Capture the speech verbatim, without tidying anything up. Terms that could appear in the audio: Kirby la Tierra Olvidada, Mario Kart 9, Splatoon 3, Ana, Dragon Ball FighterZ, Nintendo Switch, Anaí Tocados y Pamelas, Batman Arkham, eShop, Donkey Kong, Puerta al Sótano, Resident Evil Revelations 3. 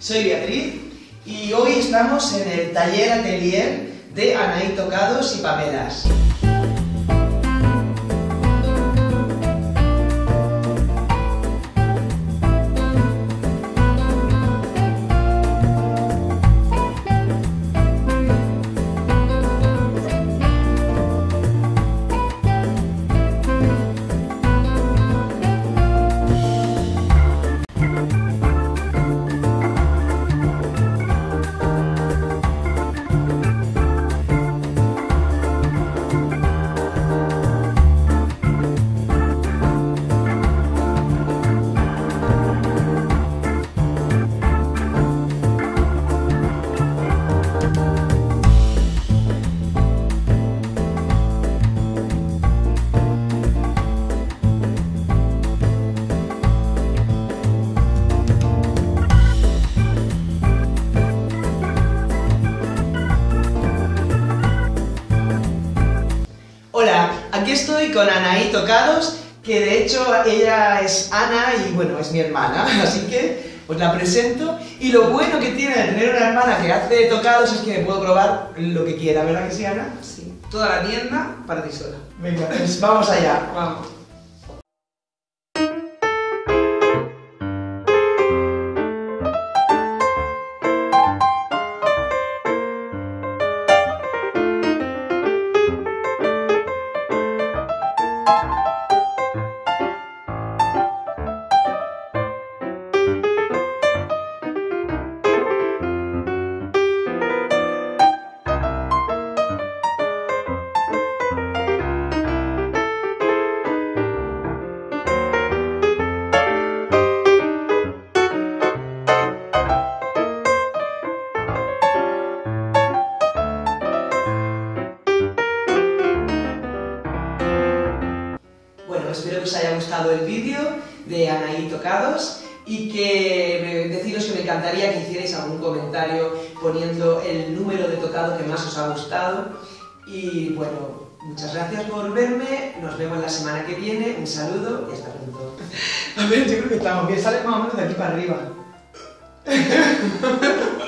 Soy Beatriz y hoy estamos en el taller atelier de Anaí Tocados y Pamelas. Hola, aquí estoy con Anaí Tocados, que de hecho ella es Ana y bueno, es mi hermana, así que os la presento. Y lo bueno que tiene de tener una hermana que hace tocados es que me puedo probar lo que quiera, ¿verdad que sí, Ana? Sí, toda la tienda para ti sola. Venga, pues vamos allá. Vamos. Espero que os haya gustado el vídeo de Anaí Tocados y que deciros que me encantaría que hicierais algún comentario poniendo el número de tocado que más os ha gustado. Y bueno, muchas gracias por verme, nos vemos la semana que viene, un saludo y hasta pronto. A ver, yo creo que estamos bien, sale más o menos de aquí para arriba.